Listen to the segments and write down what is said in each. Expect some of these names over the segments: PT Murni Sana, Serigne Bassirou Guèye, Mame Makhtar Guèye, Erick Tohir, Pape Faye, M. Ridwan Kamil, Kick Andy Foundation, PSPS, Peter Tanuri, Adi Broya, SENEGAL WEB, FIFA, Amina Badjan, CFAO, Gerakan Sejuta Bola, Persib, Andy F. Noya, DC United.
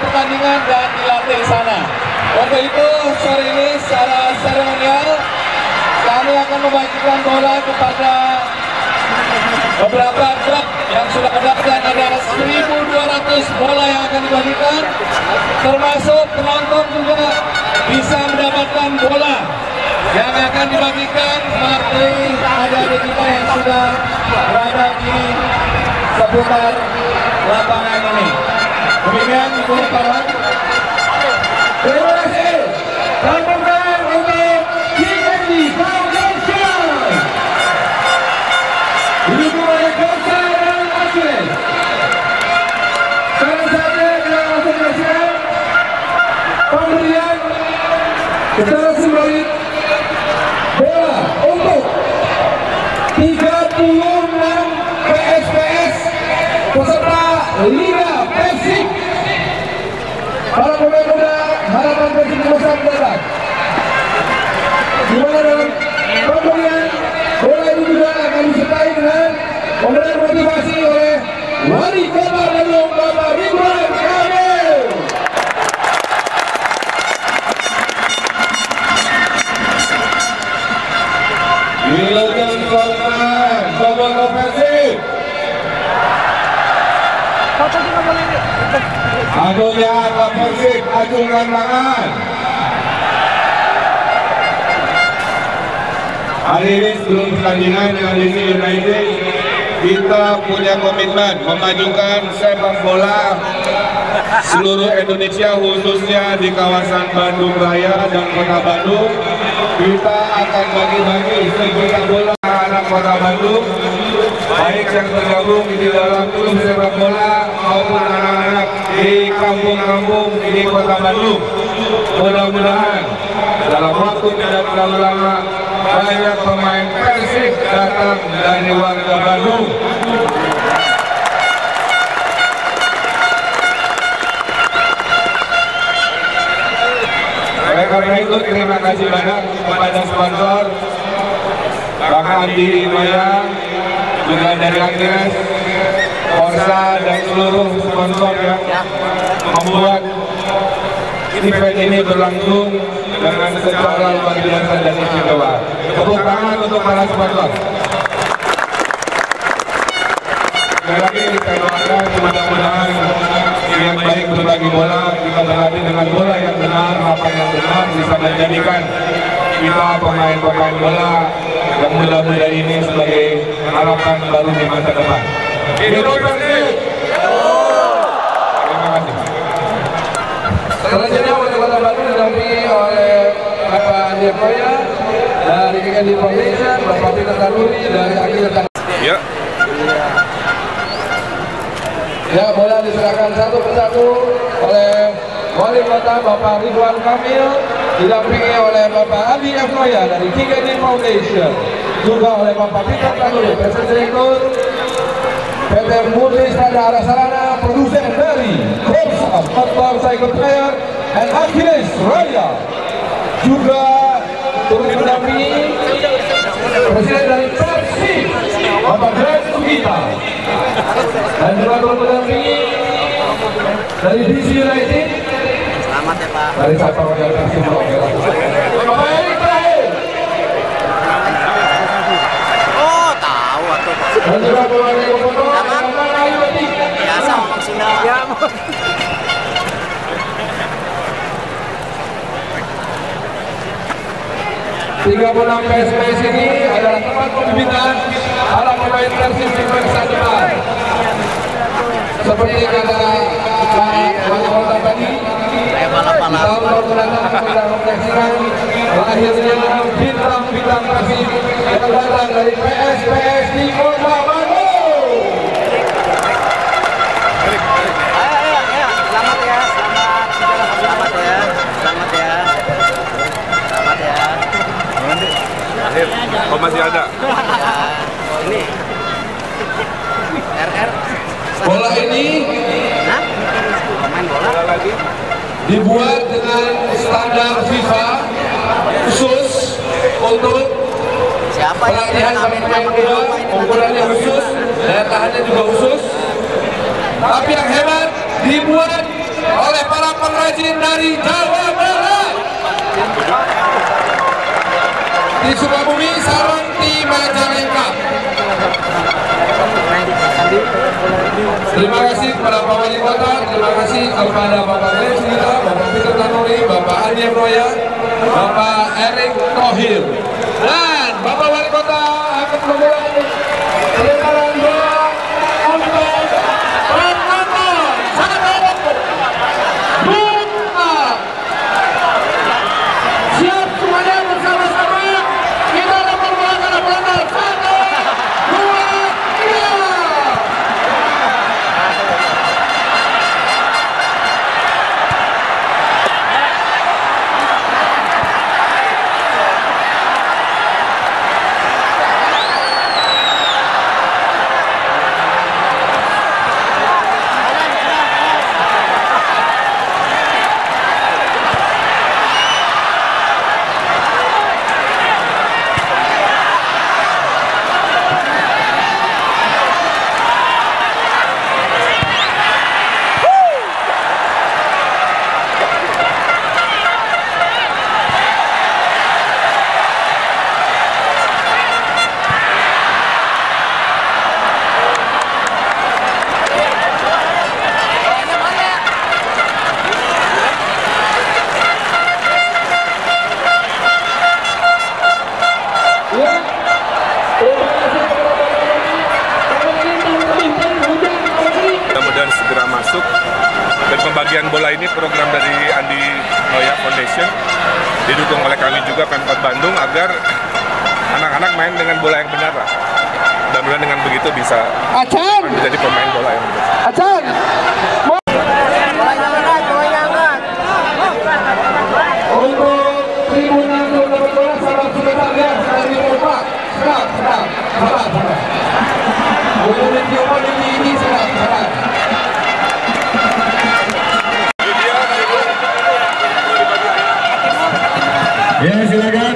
pertandingan dan dilatih di sana. Untuk itu, sore ini secara seremonial kami akan membagikan bola kepada beberapa klub yang sudah mendapatkan ada 1.200 bola yang akan dibagikan, termasuk penonton juga bisa mendapatkan bola yang akan dibagikan melalui adik-adik kita yang sudah berada di seputar lapangan ini. Demikian itu kawan. Terima kasih. Selamat untuk Kick Andy Foundation. Didukung oleh Kosa dan Masjid. Sekarang saatnya kita langsung menyaksikan pemberian secara simbolik bola untuk 36 PSPS peserta Liga Persib. Para pemain muda harapan Persib besar mendatang. Di mana dalam pemberian bola ini juga akan disertai dengan pemberian motivasi oleh wali kota Bandung Bapak Ridwan Kamil. Dilakukan perlawanan Bapak Persib. Adunya Bapak Persib acungkan tangan. Hari ini sebelum pertandingan dengan DC United, kita punya komitmen memajukan sepak bola seluruh Indonesia, khususnya di kawasan Bandung Raya dan Kota Bandung. Kita akan bagi-bagi sejuta bola anak Kota Bandung, baik yang tergabung di dalam klub sepak bola maupun anak-anak di kampung-kampung di Kota Bandung. Mudah-mudahan dalam waktu tidak terlalu lama banyak pemain Persib datang dari warga Bandung. Karena itu terima kasih banyak kepada sponsor Bang Adi Broya, juga dari Andes, Korsa dan seluruh sponsor yang membuat event ini berlangsung dengan secara luar biasa dan istimewa. Tepuk tangan untuk para sponsor. Sekali lagi kita doakan mudah-mudahan yang baik berbagi bola, kita berlatih dengan bola yang benar, lapangan yang benar, bisa menjadikan kita pemain-pemain bola yang muda-muda ini sebagai harapan baru di masa depan. Hidup Persib! Terima kasih. Selanjutnya wali kota Bandung didampingi oleh Bapak Adi Broya dari Kick Andy Foundation, Bapak PT Murni dari Sana. Ya. Ya, bola diserahkan satu persatu oleh wali kota Bapak Ridwan Kamil, didampingi oleh Bapak Andy F. Noya dari Kick Andy Foundation, juga oleh Bapak Peter Tanuri, Presiden Direktur PT Murni Sana arah sarana, produsen dari Persib, Fatwa Cycle Player dan Akhiris Raya, juga turut mendampingi Presiden dari Persib Bapak Gerakan Sejuta dan juga turut mendampingi dari DC United. Selamat ya Pak. Dari Sapa Modal Persib Bapak Erick Tohir. Oh tahu atau dan juga Bapak Erick Tohir. Biasa ngomong Sunda. Ya. Tiga bulan PSPS ini adalah tempat pembimbingan para pemain Persib di masa depan. Seperti kata wali kota tadi, di tahun baru datang kita menyaksikan lahirnya bintang-bintang Persib yang datang dari PSPS di Kota Bandung. Ya, selamat ya, selamat ya. Oh masih ada. Ini RR. Bola ini dibuat dengan standar FIFA khusus untuk pelatihan pemain muda, ukurannya khusus, daya tahannya juga khusus. Tapi yang hebat dibuat oleh para pengrajin dari Jawa Barat. Di Sukabumi, sarung di Majalengka. Terima kasih kepada Pak Wali Kota, terima kasih kepada Bapak Presiden, Bapak Peter Tanuri, Bapak Adi Broya, Bapak Erick Tohir, dan Bapak Wali Kota akan memulai peletakan bola untuk penonton. Siap semuanya bersama-sama, kita dapat bola karena penonton. 1, 2, 3. Pembagian bola ini program dari Andy Noya Foundation, didukung oleh kami juga Pemkot Bandung agar anak-anak main dengan bola yang benar lah. Dan dengan begitu bisa menjadi pemain bola yang benar. Ya, silakan.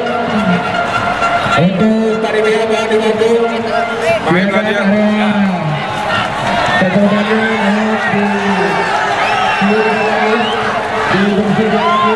Untuk tadi dia bawa dibantu. Silakan ya. Tetangganya harus dibersihkan lagi. Terima kasih.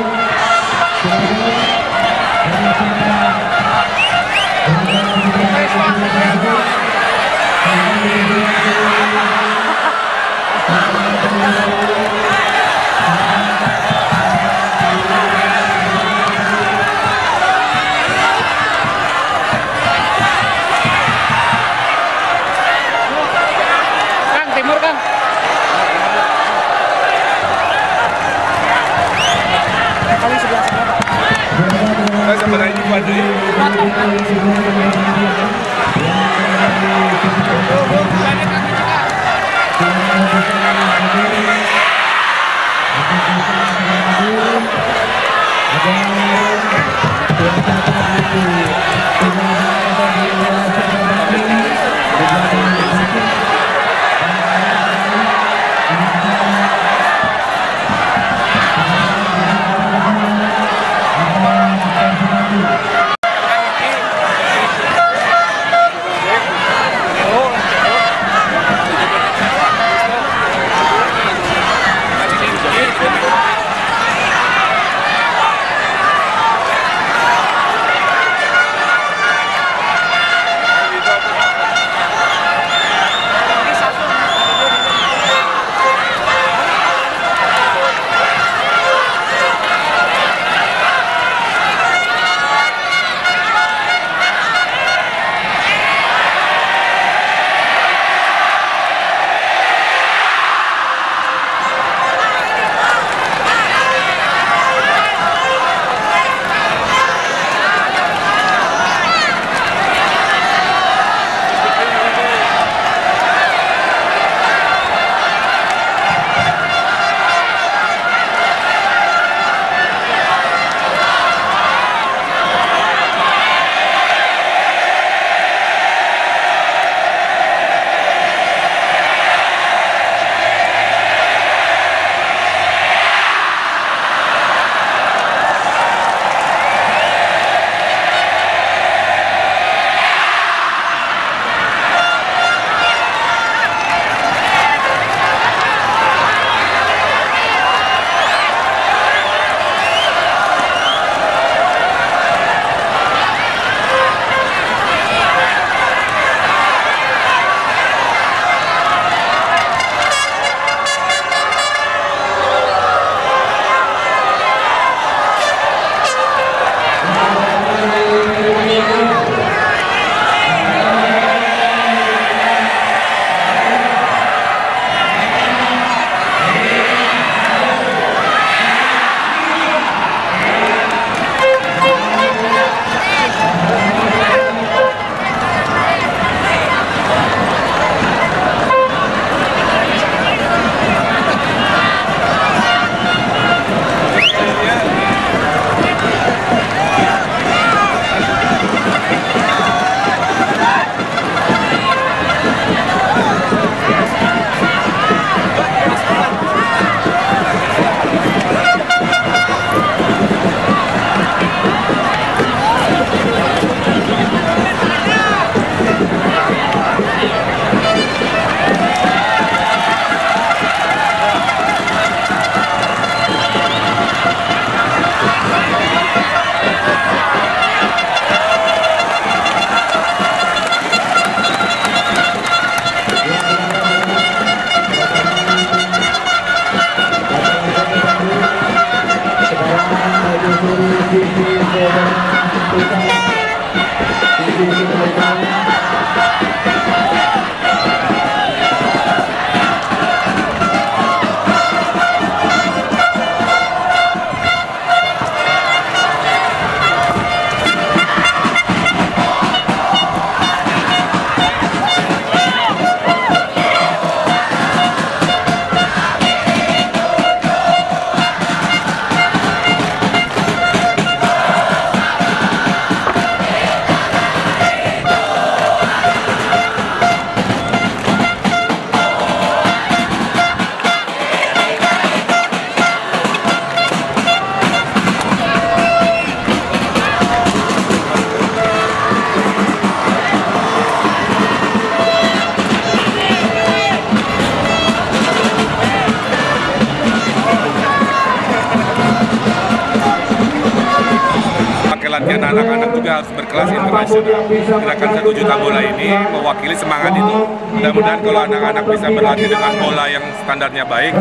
pelatihan anak-anak juga harus berkelas internasional. Gerakan Sejuta Bola ini mewakili semangat itu. Mudah-mudahan kalau anak-anak bisa berlatih dengan bola yang standarnya baik,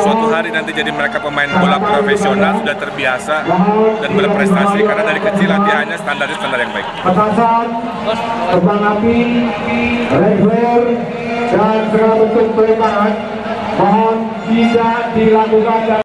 suatu hari nanti jadi mereka pemain bola profesional, sudah terbiasa dan berprestasi karena dari kecil latihannya standar yang baik. Petasan, terbang api, lebar, dan segala bentuk penembakan mohon tidak dilakukan.